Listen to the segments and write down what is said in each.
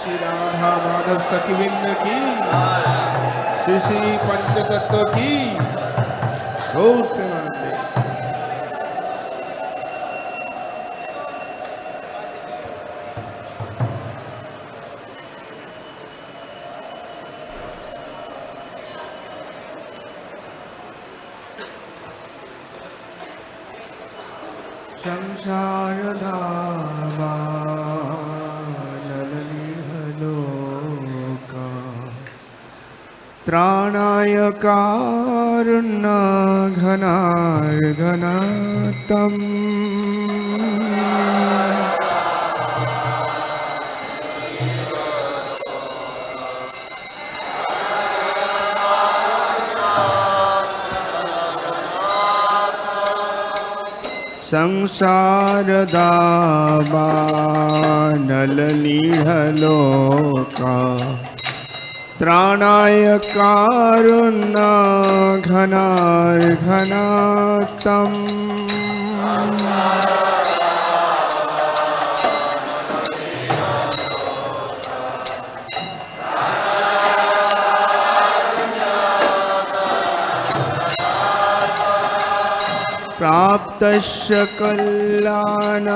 श्री राधा माधव सखीवृंद की श्री श्री पंचतत्व की बहुत आनंद। संसार त्राणाय कारुण्य घनार्घनातम् संसार दावानल नीहलोका त्राणाय कारुण्य घनार्घनातम् प्राप्तस्य कल्याण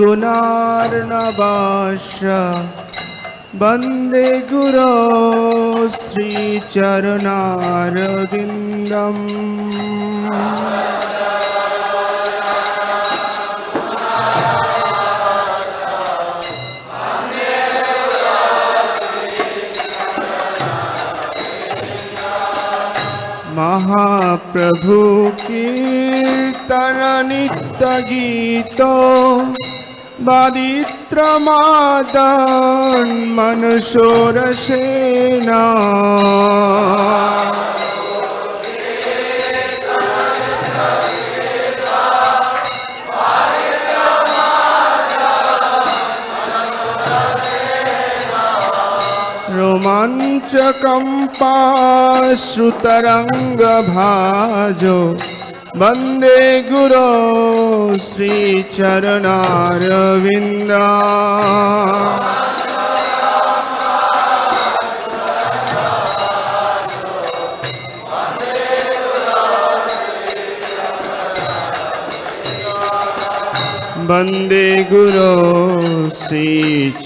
गुणार्णवाश वंदे गुरो श्री चरणारविंदम्। महाप्रभु कीर्तन नित्य गीतो बादित्रमादन मनुषोरसेना रोमाञ्चकम्पाश्रुतरङ्गभाजो वंदे गुरो श्री चरणारविंदा। वंदे गुरो श्री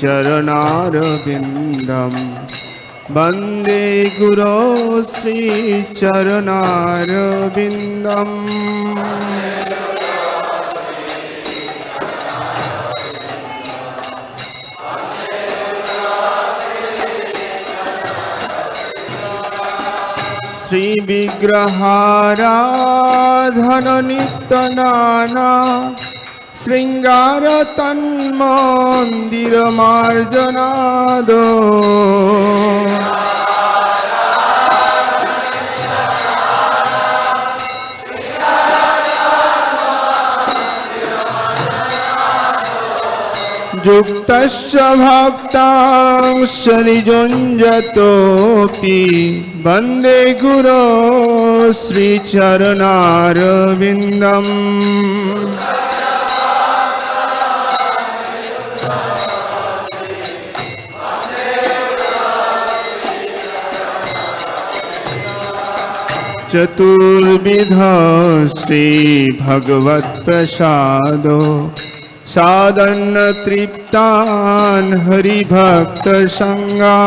चरणारविंदम वंदे गुरो श्री चरणारविंदम। श्री विग्रहाराधन नित्यनाना श्रृंगार तन्मन्दिर मार्जनादो युक्तस्य भक्तांश निजुञ्जतोऽपि वंदे गुरो श्री चरणारविन्दम्। चतुर्विध श्री भगवत्प्रसादो साधन तृप्तान हरिभक्त संगा।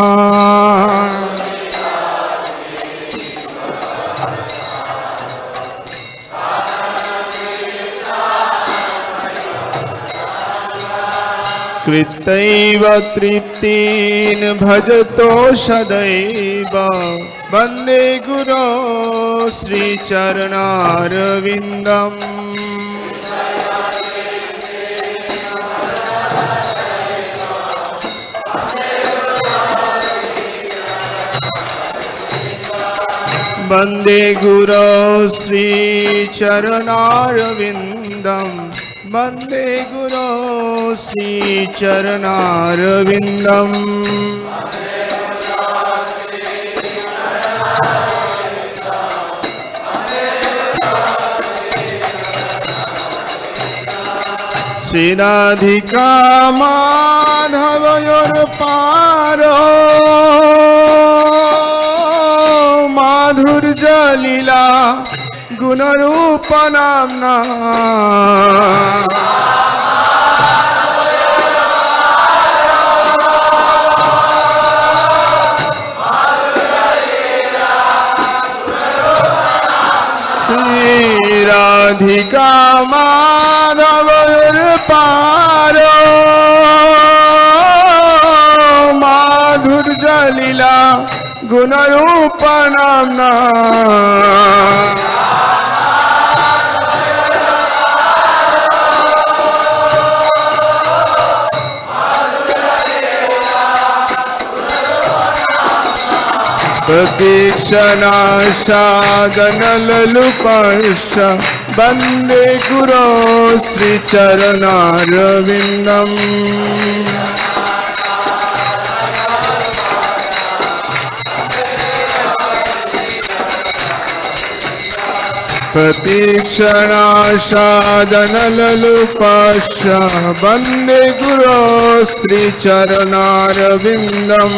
कृतैव तृप्तिन भजतो सदैव वंदे गुरो श्री चरणारविंदम्। वंदे गुरो श्री चरणारविंदम वंदे गुरो श्री चरणारविंदम। श्री राधिका माधव योर पारो माधुर जलीला गुणरूप नामना श्री राधिका माधव पारो माधुर जलीला गुणरूप नामना प्रतीक्षणा साधन ललुपश वंदे गुरो श्री चरणारविंदम प्रतीक्षणा साधन ललुपश वंदे गुरो श्री चरणारविंदम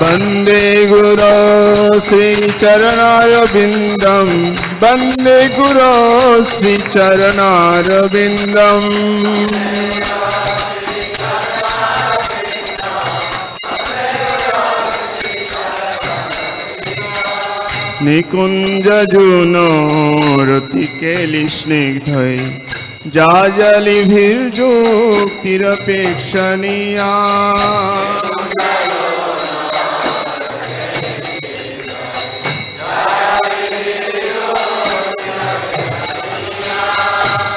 वंदे गुरो श्री चरणारविंदम वंदे गुरो श्री चरणारविंदम निकुंज जुनो रति केली स्निग्धय जाजली भीर्जो तिरपेक्षणिया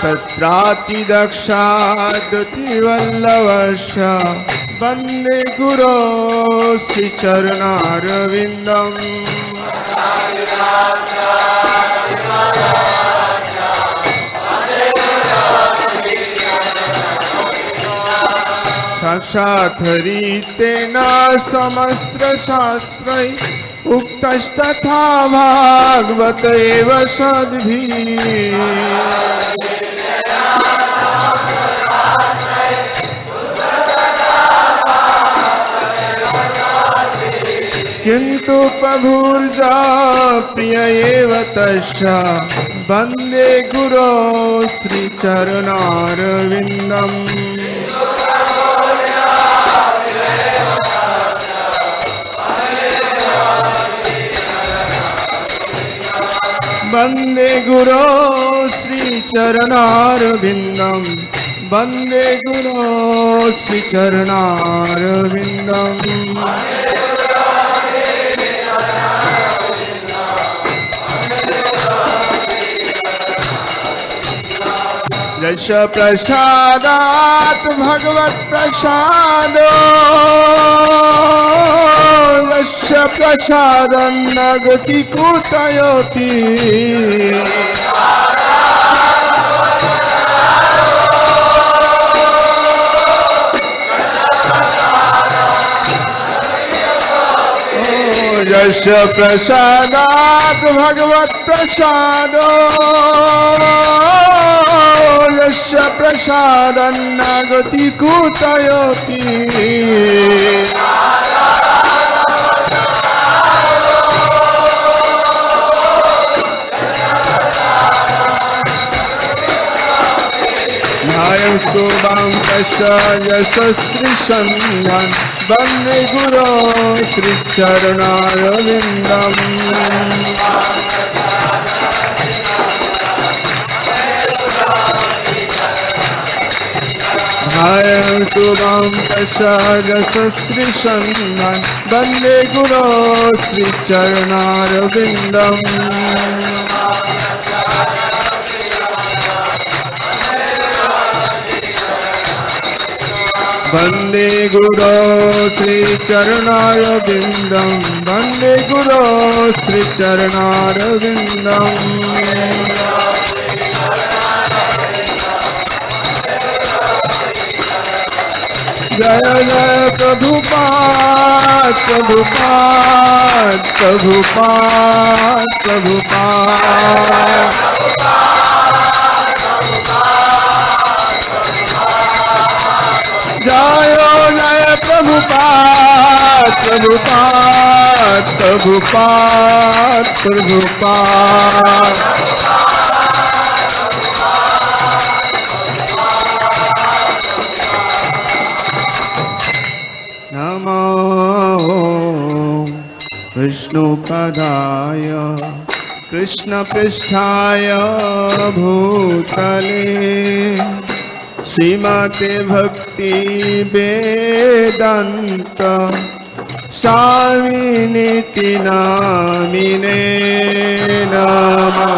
तत्राति दक्षाद्वल्लवश वंदे गुरो श्री चरणारविंदम साक्षात् हरितेन समस्त शास्त्रै उक्तस्तथा भागवत एव सद्भिः किंतु प्रभुर्जा प्रिय एव तस्य वंदे गुरो श्री चरणारविंदम वंदे गुरो श्री चरणारविंदम वंदे गुरो श्री चरणारविंदम रस प्रसादात् भगवत् प्रसादो रस प्रसादं न गति कुतयोति रस प्रसादात् भगवत् प्रसादो यस्य प्रसादं न गति कुतयोति ध्यायं स्तुवां तस्य यशस्वी सन्धां वन्दे गुरो श्री चरणारविन्दम् आयं शुभम तस्सरसस्त्री सन्धान वंदे गुरो श्री चरणारविंदम वंदे गुरो श्री चरणारविंदम वंदे गुरो श्री चरणारविंदम जय जय प्रभुपाद प्रभुपाद प्रभुपाद प्रभुपाद जय जय प्रभुपाद प्रभुपाद प्रभुपाद प्रभुपाद विष्णुपदाय कृष्णपृष्ठाय भूतले श्रीमते भक्ति वेदांत स्वामिनिति नामिने नमः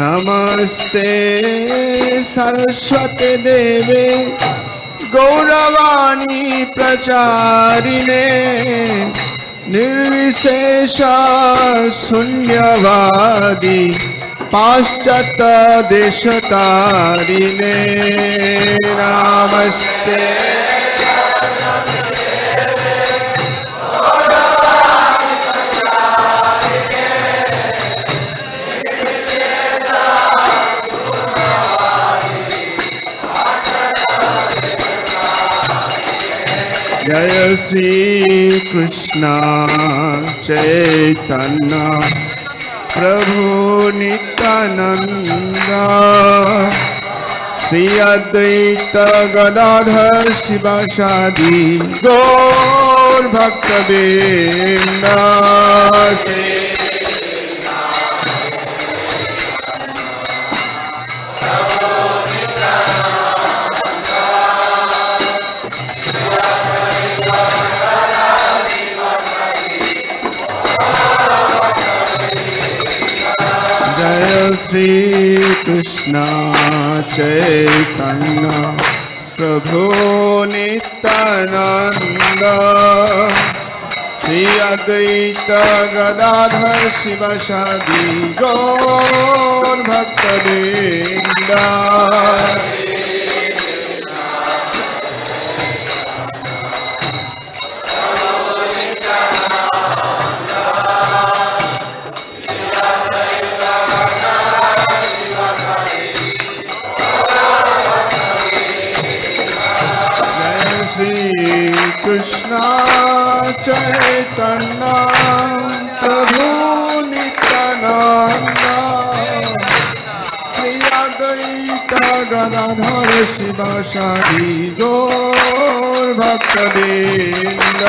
नमस्ते सरस्वती देवे गौरवाणी प्रचारिणे निर्विशेष शून्यवादी पाश्चात्य देशतारिणे नमस्ते जय श्री कृष्णा चैतन्य प्रभु नित्यानंदा श्री अद्वैत गदाधर शिवासादि गौर भक्तवृंदा श्री कृष्ण चैतन्य प्रभु नित्यानंद श्री अद्वैत गदाधर शिवासादि गौर भक्तवृंदा चैतन्य प्रभु नित्यानंद श्री अद्वैत गदाधर शिवासादि गौर भक्तवृंद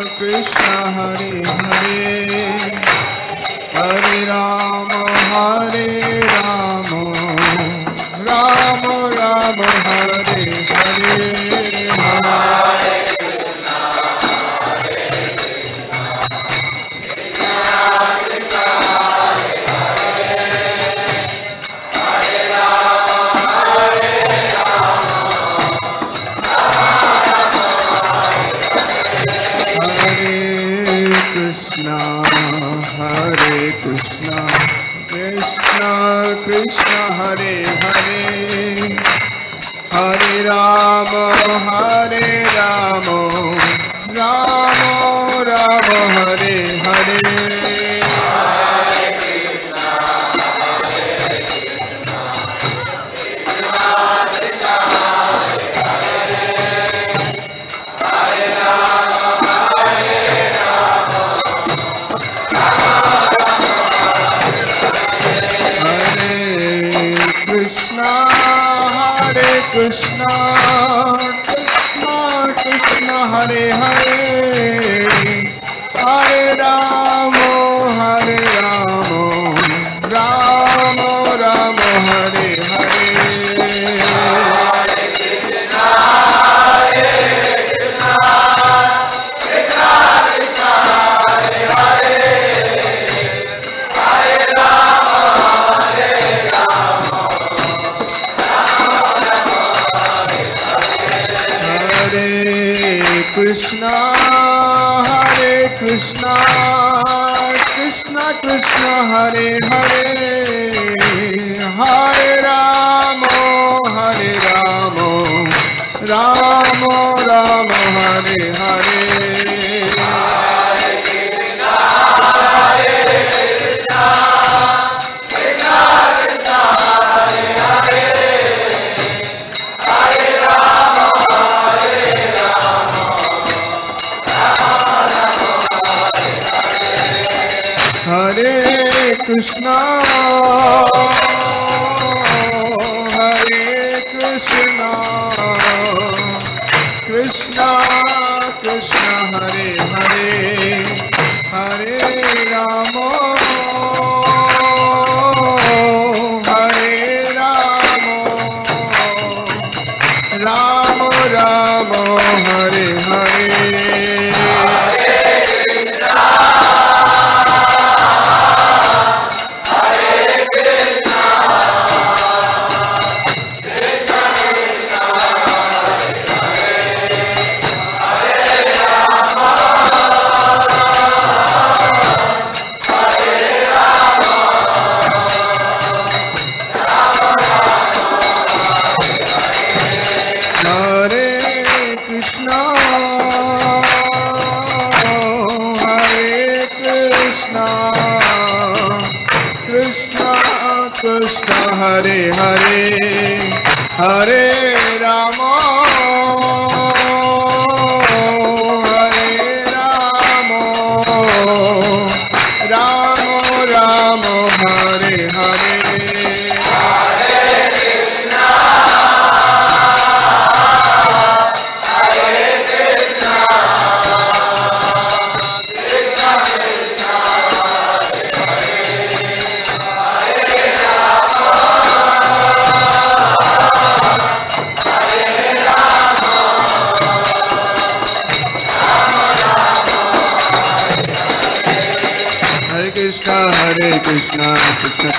Krishna, Krishna, Krishna, Hare Hare,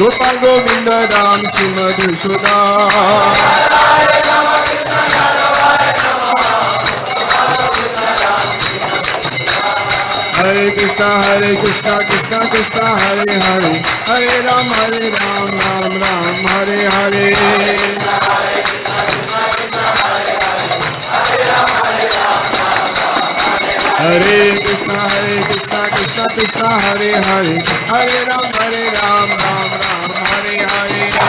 Gopal Govinda Ram Simadhusuda Hare Krishna Krishna Krishna Hare Hare Hare Ram Ram Ram Hare Hare Hare Krishna Krishna Krishna Hare Hare Hare Ram Ram Ram Hare Hare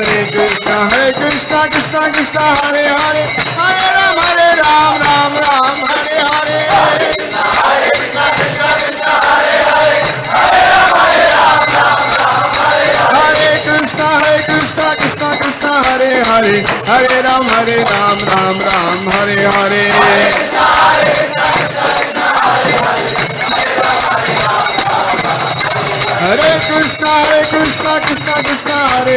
Hare Krishna Krishna Krishna Hare Hare Hare Ram Ram Ram Hare Hare Hare Krishna Krishna Krishna Hare Hare Hare Ram Ram Ram Hare Krishna Krishna Krishna Hare Hare Hare Ram Ram Hare Hare Hare Krishna Krishna Krishna Hare Hare Hare Ram Ram Hare Hare Hare Krishna Krishna Krishna Hare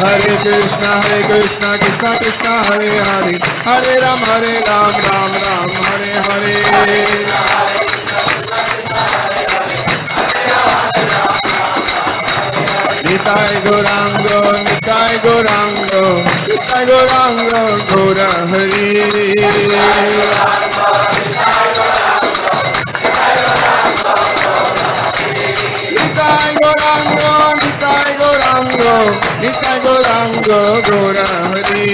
Hare Krishna Krishna Krishna Hare Hare Hare Ram Hare Hare Nitai Gaurango Gauranga Gaura Hari Nitai Gaurango Gaura Hari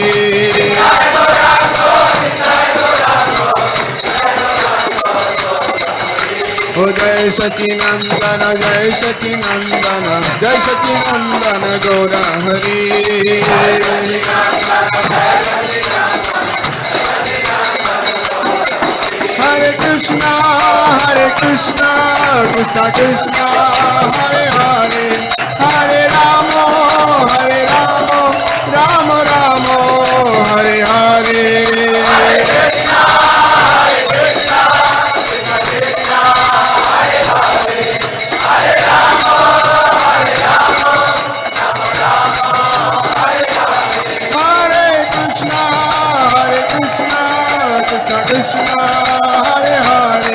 Jai Satinandana Gaura Hari Krishna Krishna Hare Hare Hare Ramo Ramo Hare Hare Hare Krishna Krishna Krishna Hare Hare Hare Ramo Ramo Hare Hare Hare Krishna Krishna Krishna Hare Hare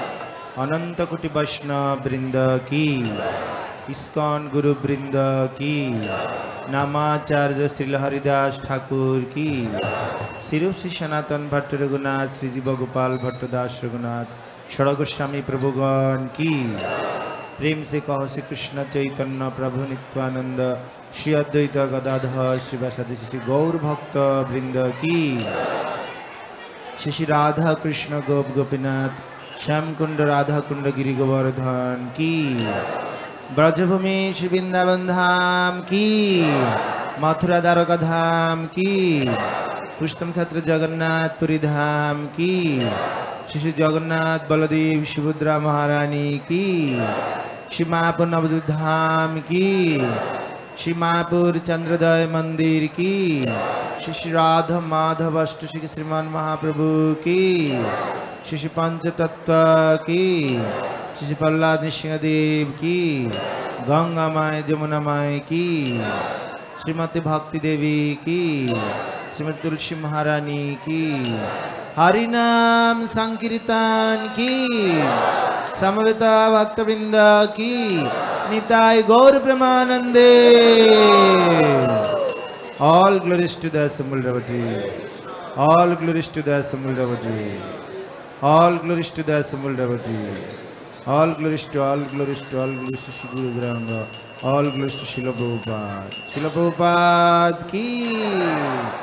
अनंत कोटि वैष्णव वृंद की, ISKCON गुरु वृंद की, नामाचार्य श्रील हरिदास ठाकुर की, सिर्फ श्री सनातन भट्ट रघुनाथ श्री जीव गोपाल भट्ट दास रघुनाथ षड़ गोस्वामी प्रभुगण की। प्रेम से कहो श्री कृष्ण चैतन्य प्रभु नित्यानंद श्री अद्वैता गदाधर श्रीवासादि श्री गौर भक्त वृंद की। श्री राधा कृष्ण गोप गोपीनाथ श्याम कुंड राधा कुंड गिरि गोवर्धन की। ब्रजभूमि श्री वृंदावन धाम की, मथुरा द्वारका धाम की, पुष्टम क्षेत्र जगन्नाथ पुरी धाम की, श्री जगन्नाथ बलदेव सुभद्रा महारानी की, श्री महापुर नवद्वीप धाम की, श्री महापुर चंद्रोदय मंदिर की, श्री राधा माधव अष्ट श्री श्रीमान महाप्रभु की, श्री पंच तत्व की, श्री प्रहलाद सिंहदेव की, गंगा माय जमुना माय की, श्रीमती भक्ति देवी की, श्रीमती तुलसी महारानी की। हरिनाम संकीर्तन की, समवेत भक्तवृंद की, निताय गौर प्रेमानंदे। All glories to the assembled devotees. All glories to the assembled devotees. All glories to the assembled devotees. All glories to, all glories to, all glories to Shri Guru Granga. All glories to Srila Prabhupada. Srila Prabhupada ki.